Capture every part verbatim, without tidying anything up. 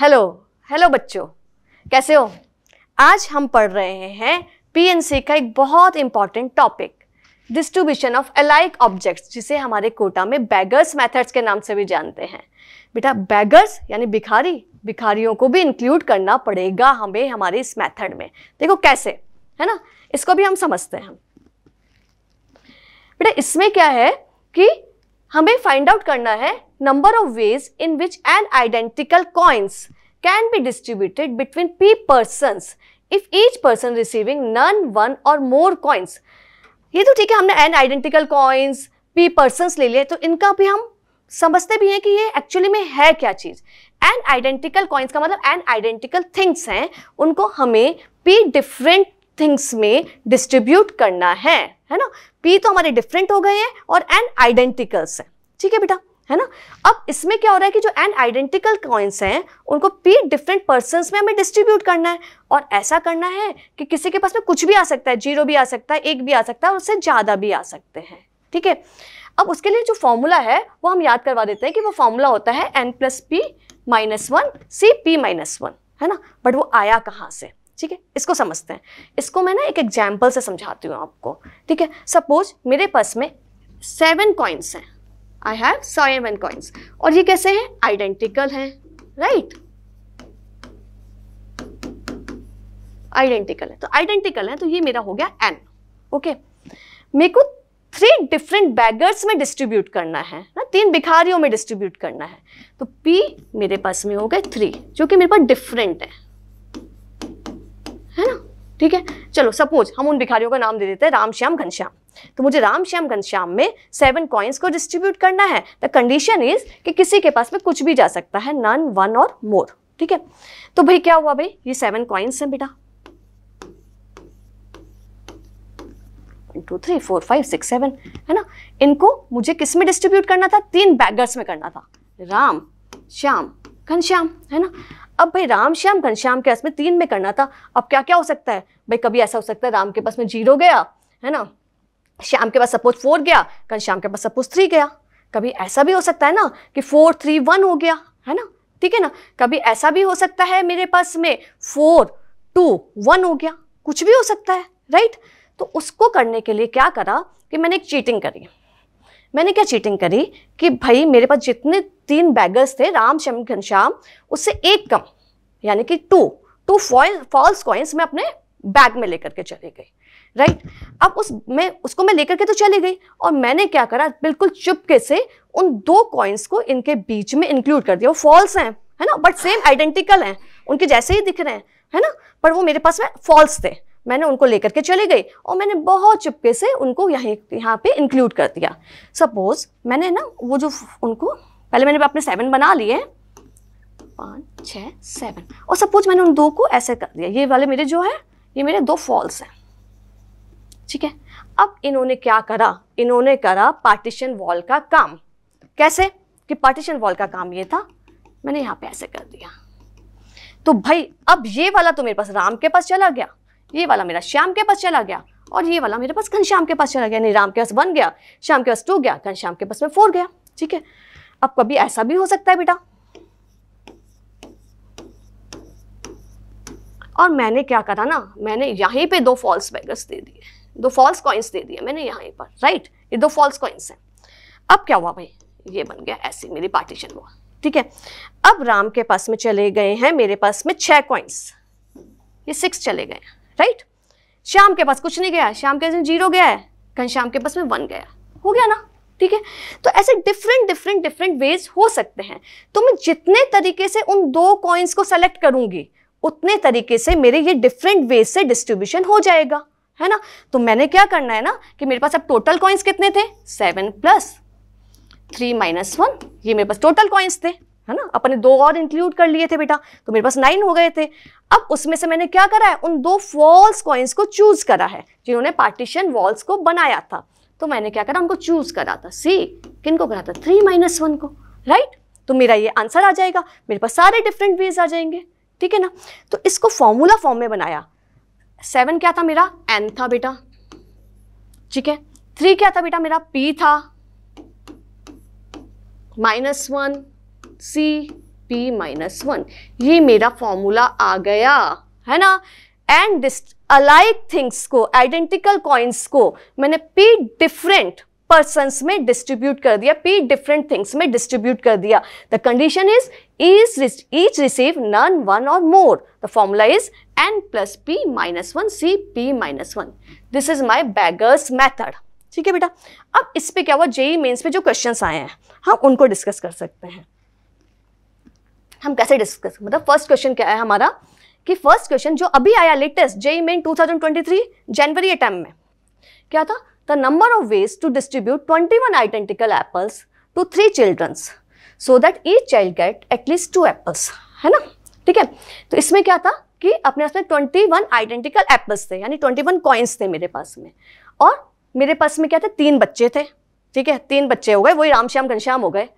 Hello hello बच्चों, कैसे हो? आज हम पढ़ रहे हैं पीएनसी का एक बहुत important topic, distribution of alike objects, जिसे हमारे कोटा में बैगर्स मेथड्स के नाम से भी जानते हैं। बेटा बैगर्स यानी भिखारी, भिखारियों को भी इंक्लूड करना पड़ेगा हमें हमारे इस मेथड में। देखो कैसे है ना, इसको भी हम समझते हैं। बेटा इसमें क्या है कि हमें फाइंड आउट करना है number of ways in which N identical coins can be distributed between P persons if each person receiving none, one और मोर कॉइन्स। ये तो ठीक है, हमने N identical coins, P persons ले लिए, तो इनका भी हम समझते भी हैं कि ये एक्चुअली में है क्या चीज़। एन आइडेंटिकल कॉइन्स का मतलब एन आइडेंटिकल थिंग्स हैं, उनको हमें पी डिफरेंट थिंग्स में डिस्ट्रीब्यूट करना है, है ना। पी तो हमारे डिफरेंट हो गए हैं और एन आइडेंटिकल्स हैं, ठीक है बेटा, है ना। अब इसमें क्या हो रहा है कि जो एन आइडेंटिकल कॉइन्स हैं उनको पी डिफरेंट पर्सन्स में हमें डिस्ट्रीब्यूट करना है, और ऐसा करना है कि किसी के पास में कुछ भी आ सकता है, जीरो भी आ सकता है, एक भी आ सकता है और उससे ज़्यादा भी आ सकते हैं, ठीक है। अब उसके लिए जो फॉर्मूला है वो हम याद करवा देते हैं कि वो फॉर्मूला होता है N plus P minus one C P minus one, है ना। बट वो आया कहाँ से, ठीक है, इसको समझते हैं। इसको मैं ना एक एग्जाम्पल से समझाती हूँ आपको, ठीक है। सपोज मेरे पास में सेवन कॉइन्स हैं, आई हैव सेवन कॉइन्स, और ये कैसे हैं? आइडेंटिकल हैं, राइट, आइडेंटिकल है तो आइडेंटिकल है तो ये मेरा हो गया एन, ओके। मेरे को थ्री डिफरेंट बैगर्स में डिस्ट्रीब्यूट करना है ना, तीन भिखारियों में डिस्ट्रीब्यूट करना है, तो पी मेरे पास में हो गए थ्री जो कि मेरे पास डिफरेंट है, है ना, ठीक है। चलो सपोज हम उन भिखारियों का नाम दे देते हैं राम श्याम घनश्याम, तो मुझे राम श्याम घनश्याम में सेवन कॉइन्स को डिस्ट्रीब्यूट करना है। द कंडीशन इज कि किसी के पास में कुछ भी जा सकता है, नन, वन और मोर, ठीक है। तो भाई क्या हुआ, भाई ये सेवन कॉइन्स हैं बेटा, one two three four five six seven, है ना। इनको मुझे किस में डिस्ट्रीब्यूट करना था? तीन बैगर्स में करना था, राम श्याम घनश्याम, है ना। अब भाई राम श्याम घनश्याम के इसमें तीन में करना था, अब क्या क्या हो सकता है भाई? कभी ऐसा हो सकता है राम के पास में जीरो गया, है ना, श्याम के पास सपोज फोर गया, घनश्याम के पास सपोज थ्री गया। कभी ऐसा भी हो सकता है ना कि फोर थ्री वन हो गया, है ना, ठीक है ना। कभी ऐसा भी हो सकता है मेरे पास में फोर टू वन हो गया, कुछ भी हो सकता है, राइट। तो उसको करने के लिए क्या करा कि मैंने एक चीटिंग करी। मैंने क्या चीटिंग करी कि भाई मेरे पास जितने तीन बैगर्स थे राम श्याम घनश्याम, उससे एक कम यानी कि two two fall falls coins मैं अपने बैग में लेकर के चली गई, राइट। अब उस मैं उसको मैं लेकर के तो चली गई, और मैंने क्या करा, बिल्कुल चुपके से उन दो कॉइन्स को इनके बीच में इंक्लूड कर दिया। वो फॉल्स हैं, है ना, बट सेम आइडेंटिकल हैं, उनके जैसे ही दिख रहे हैं, है ना, पर वो मेरे पास में फॉल्स थे। मैंने उनको लेकर के चली गई और मैंने बहुत चुपके से उनको यहाँ यहाँ पे इंक्लूड कर दिया। सपोज मैंने ना वो जो उनको पहले मैंने अपने सेवन बना लिए, पाँच छः सेवन, और सपोज मैंने उन दो को ऐसे कर दिया, ये वाले मेरे जो है ये मेरे दो फॉल्स हैं, ठीक है। अब इन्होंने क्या करा, इन्होंने करा पार्टीशन वॉल का काम। कैसे कि पार्टीशन वॉल का काम ये था, मैंने यहाँ पे ऐसे कर दिया, तो भाई अब ये वाला तो मेरे पास राम के पास चला गया, ये वाला मेरा श्याम के पास चला गया, और ये वाला मेरे पास घनश्याम के पास चला गया। नहीं, राम के पास वन गया, श्याम के पास टू गया, घनश्याम के पास में फोर गया, ठीक है। अब कभी ऐसा भी हो सकता है बेटा, और मैंने क्या करा ना, मैंने यहीं पे दो फॉल्स बैगर्स दे दिए, दो फॉल्स कॉइन्स दे दिए मैंने यहीं पर, राइट, ये दो फॉल्स कॉइन्स हैं। अब क्या हुआ भाई, ये बन गया ऐसी मेरी पार्टीशन हुआ, ठीक है। अब राम के पास में चले गए हैं मेरे पास में छः कॉइन्स, ये सिक्स चले गए, राइट। श्याम के पास कुछ नहीं गया, श्याम के पास जीरो गया है, घनश्याम के पास में वन गया, हो गया ना, ठीक है। तो ऐसे डिफरेंट डिफरेंट डिफरेंट वेज हो सकते हैं। तो मैं जितने तरीके से उन दो कॉइन्स को सेलेक्ट करूंगी उतने तरीके से मेरे ये डिफरेंट वेज से डिस्ट्रीब्यूशन हो जाएगा, है ना। तो मैंने क्या करना है ना कि मेरे पास अब टोटल कॉइन्स कितने थे, seven plus three minus one, ये मेरे पास टोटल कॉइन्स थे, है ना। अपने दो और इंक्लूड कर लिए थे बेटा, तो मेरे पास नाइन हो गए थे। अब उसमें से मैंने क्या करा है, उन दो फॉल्स कॉइन्स को चूज करा है जिन्होंने पार्टीशन वॉल्स को बनाया था। तो मैंने क्या करा, उनको चूज करा था, सी किनको करा था, थ्री माइनस वन को, राइट। तो मेरा ये आंसर आ जाएगा, मेरे पास सारे डिफरेंट वेज आ जाएंगे, ठीक है ना। तो इसको फॉर्मूला फॉर्म में बनाया। सेवन क्या था मेरा, एन था बेटा, ठीक है। थ्री क्या था बेटा मेरा, पी था, minus one, C P minus one, ये मेरा फॉर्मूला आ गया है ना। एंड दिस अलाइक थिंग्स को, आइडेंटिकल कॉइन्स को मैंने पी डिफरेंट पर्सन्स में डिस्ट्रीब्यूट कर दिया, पी डिफरेंट थिंग्स में डिस्ट्रीब्यूट कर दिया। The condition is each each receive none one और more. The formula is N plus P minus one C P minus one. This is my beggar's method. ठीक है बेटा, अब इस पे क्या हुआ, जेईई मेंस पे जो क्वेश्चंस आए हैं हम उनको डिस्कस कर सकते हैं। हम कैसे डिस्कस, मतलब फर्स्ट क्वेश्चन क्या है हमारा, कि फर्स्ट क्वेश्चन जो अभी आया latest JEE main twenty twenty three जनवरी अटेम्प्ट में क्या था, the number of ways to distribute twenty one identical apples to three childrens so that each child get at least two apples, है ना। ठीक है, तो इसमें क्या था कि अपने पास में ट्वेंटी वन आइडेंटिकल एप्पल्स थे, यानी ट्वेंटी वन कॉइन्स थे मेरे पास में, और मेरे पास में क्या था, तीन बच्चे थे। ठीक है, तीन बच्चे हो गए, वही रामश्याम घनश्याम हो गए।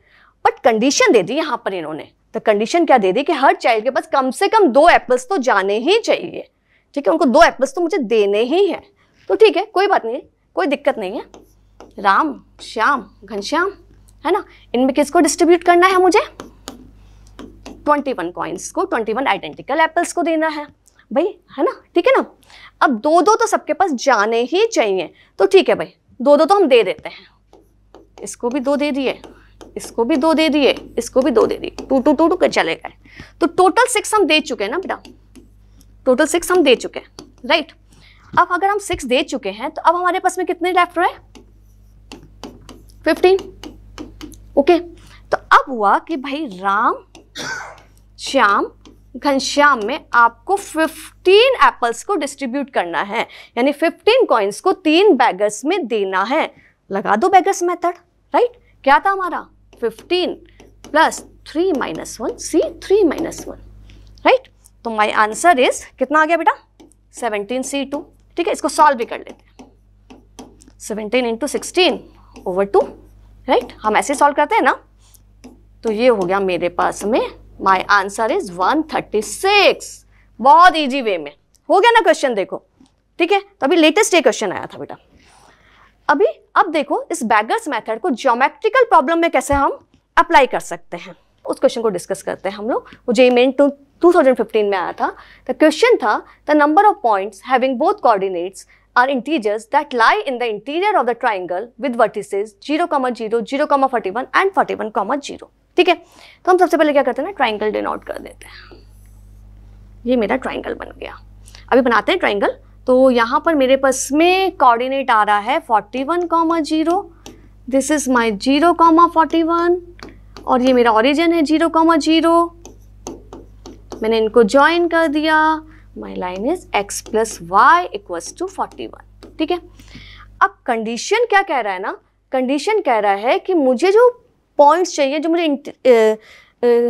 बट कंडीशन दे दी यहाँ पर इन्होंने, तो कंडीशन क्या दे दी कि हर चाइल्ड के पास कम से कम दो एप्पल्स तो जाने ही चाहिए। ठीक है, उनको दो एप्पल्स तो मुझे देने ही हैं। तो ठीक है, कोई बात नहीं, कोई दिक्कत नहीं है। राम श्याम घनश्याम, है ना, इनमें किसको डिस्ट्रीब्यूट करना है मुझे, ट्वेंटी वन कॉइन्स को, ट्वेंटी वन आइडेंटिकल एप्पल्स को देना है भाई, है ना। ठीक है ना, अब दो दो तो सबके पास जाने ही चाहिए। तो ठीक है भाई, दो दो तो हम दे देते हैं, इसको भी दो दे दिए, इसको भी दो दे दिए, इसको भी दो दे दिए, टू टू टू टू कर चले गए। तो टोटल सिक्स हम दे चुके हैं ना बेटा, टोटल सिक्स हम दे चुके हैं, राइट। अब अगर हम सिक्स दे चुके हैं तो अब हमारे पास में कितने लेफ्ट रहे, फिफ्टीन। ओके, तो अब हुआ कि भाई राम श्याम घनश्याम में आपको फिफ्टीन एप्पल्स को डिस्ट्रीब्यूट करना है, यानी फिफ्टीन कॉइन्स को तीन बैगर्स में देना है। लगा दो बैगर्स मेथड, राइट। क्या था हमारा, fifteen plus three minus one C three minus one, right. तो माय आंसर इज कितना आ गया बेटा, सेवनटीन सी टू। ठीक है, इसको सॉल्व भी कर लेते हैं, seventeen into sixteen over two, right. हम ऐसे सॉल्व करते हैं ना, तो ये हो गया मेरे पास में, my answer is one thirty six. बहुत ईजी वे में हो गया ना क्वेश्चन, देखो। ठीक है, तो अभी लेटेस्ट ये क्वेश्चन आया था बेटा अभी। अब देखो इस बैगर्स मेथड को ज्योमेट्रिकल प्रॉब्लम में कैसे हम अप्लाई कर सकते हैं, उस क्वेश्चन को डिस्कस करते हैं हम लोग। वो JEE main two thousand fifteen में आया था। द क्वेश्चन था, the number of points having both coordinates are integers that lie in the interior of the triangle with vertices zero comma zero, zero comma forty one and forty one comma zero. ठीक है, तो हम सबसे पहले क्या करते हैं ना, ट्राइंगल डिनोट कर देते हैं। ये मेरा ट्राइंगल बन गया, अभी बनाते हैं ट्राइंगल। तो यहाँ पर मेरे पास में कोऑर्डिनेट आ रहा है forty one comma zero, this is my zero comma forty one, और ये मेरा ओरिजिन है जीरो कॉमा जीरो। मैंने इनको ज्वाइन कर दिया, my line is X plus Y equals to forty one. ठीक है, अब कंडीशन क्या कह रहा है ना, कंडीशन कह रहा है कि मुझे जो पॉइंट्स चाहिए, जो मुझे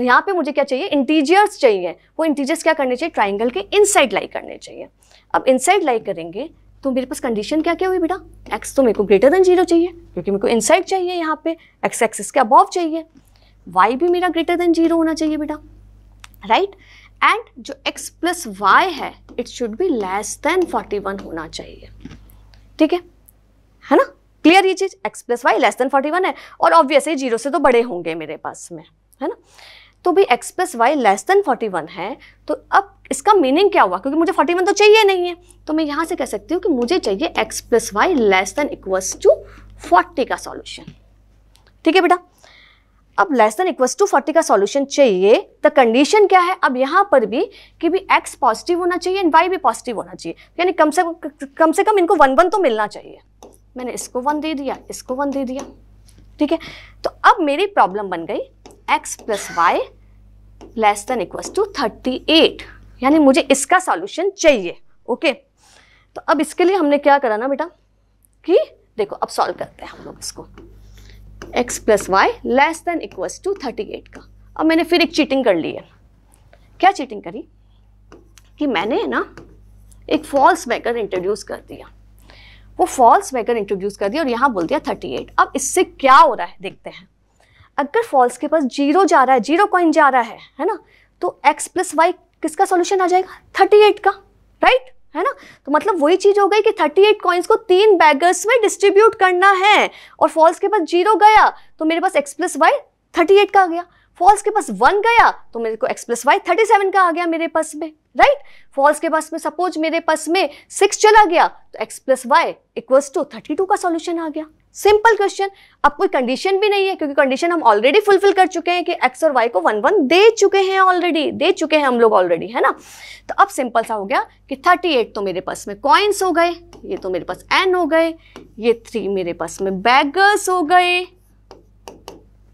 यहाँ पे मुझे क्या चाहिए, इंटीजियर्स चाहिए, वो इंटीजियर्स क्या करने चाहिए, ट्राइंगल के इनसाइड लाई करने चाहिए। अब इनसाइड लाई करेंगे तो मेरे पास कंडीशन क्या क्या हुई बेटा, एक्स तो मेरे को ग्रेटर देन जीरो चाहिए क्योंकि मेरे को इनसाइड चाहिए, यहाँ पे एक्स एक्सिस के अबव चाहिए, वाई भी मेरा ग्रेटर देन जीरो होना चाहिए बेटा, राइट। एंड जो एक्स प्लस वाई है it should be less than forty one होना चाहिए। ठीक है, है ना, क्लियर ये चीज, X plus Y less than forty one है, और ऑब्वियसली जीरो से तो बड़े होंगे मेरे पास में, है ना। तो भी X plus Y less than forty one है, तो अब इसका मीनिंग क्या हुआ, क्योंकि मुझे फोर्टी वन तो चाहिए नहीं है, तो मैं यहाँ से कह सकती हूँ कि मुझे चाहिए X plus Y less than equals to forty का सॉल्यूशन। ठीक है बेटा, अब less than equals to forty का सॉल्यूशन चाहिए, तो कंडीशन क्या है अब यहाँ पर भी, कि भी x पॉजिटिव होना चाहिए एंड y भी पॉजिटिव होना चाहिए, यानी कम से कम से कम इनको वन वन तो मिलना चाहिए। मैंने इसको वन दे दिया, इसको वन दे दिया। ठीक है, तो अब मेरी प्रॉब्लम बन गई x plus Y less than equals to thirty eight, यानी मुझे इसका सॉल्यूशन चाहिए। ओके, तो अब इसके लिए हमने क्या करा ना बेटा, कि देखो अब सॉल्व करते हैं हम लोग इसको, x plus Y less than equals to thirty eight का। अब मैंने फिर एक चीटिंग कर ली है, क्या चीटिंग करी, कि मैंने ना एक फॉल्स बैगर इंट्रोड्यूस कर दिया, वो फॉल्स बैगर इंट्रोड्यूस कर दिया और यहाँ बोल दिया थर्टी एट। अब इससे क्या हो रहा है देखते हैं, अगर फॉल्स के पास जीरो जा रहा है, जीरो कॉइन जा रहा है, है ना, तो x प्लस वाई किसका सॉल्यूशन आ जाएगा, थर्टी एट का, राइट, है ना। तो मतलब वही चीज हो गई कि थर्टी एट कॉइन्स को तीन बैगर्स में डिस्ट्रीब्यूट करना है, और फॉल्स के पास जीरो गया तो मेरे पास x plus Y thirty eight का आ गया, फॉल्स के पास वन गया तो मेरे को X plus Y thirty seven का आ गया मेरे पास में, राइट। फॉल्स के पास में सपोज मेरे पास में सिक्स चला गया तो X plus Y equals to thirty two का सॉल्यूशन आ गया। सिंपल क्वेश्चन, अब कोई कंडीशन भी नहीं है क्योंकि कंडीशन हम ऑलरेडी फुलफिल कर चुके हैं कि एक्स और वाई को वन वन दे चुके हैं, ऑलरेडी दे चुके हैं हम लोग ऑलरेडी, है ना। तो अब सिंपल सा हो गया कि थर्टी एट तो मेरे पास में कॉइन्स हो गए, ये तो मेरे पास एन हो गए, ये थ्री मेरे पास में बैगर्स हो गए,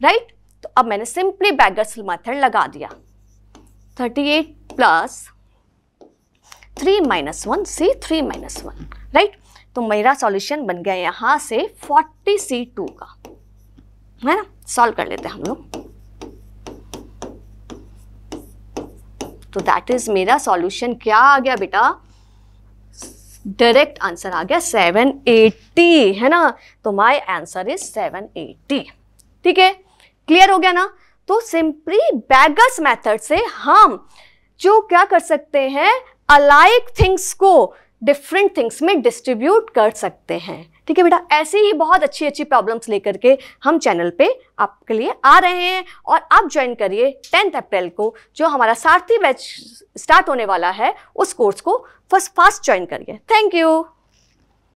राइट। तो अब मैंने सिंपली बैगर्स मेथड लगा दिया, thirty eight plus three minus one C three minus one, right. तो मेरा सॉल्यूशन बन गया यहाँ से फोर्टी सी टू का, है ना। सॉल्व कर लेते हैं हम लोग, तो दैट इज मेरा सॉल्यूशन क्या आ गया बेटा, डायरेक्ट आंसर आ गया सेवन एटी, है ना। तो my answer is seven eighty, ठीक है, क्लियर हो गया ना। तो सिंपली बेगर्स मेथड से हम जो क्या कर सकते हैं, अलाइक थिंग्स को डिफरेंट थिंग्स में डिस्ट्रीब्यूट कर सकते हैं, ठीक है बेटा। ऐसी ही बहुत अच्छी अच्छी प्रॉब्लम्स लेकर के हम चैनल पे आपके लिए आ रहे हैं और आप ज्वाइन करिए टेंथ अप्रैल को जो हमारा सारथी बैच स्टार्ट होने वाला है, उस कोर्स को फर्स्ट फास्ट ज्वाइन करिए। Thank you.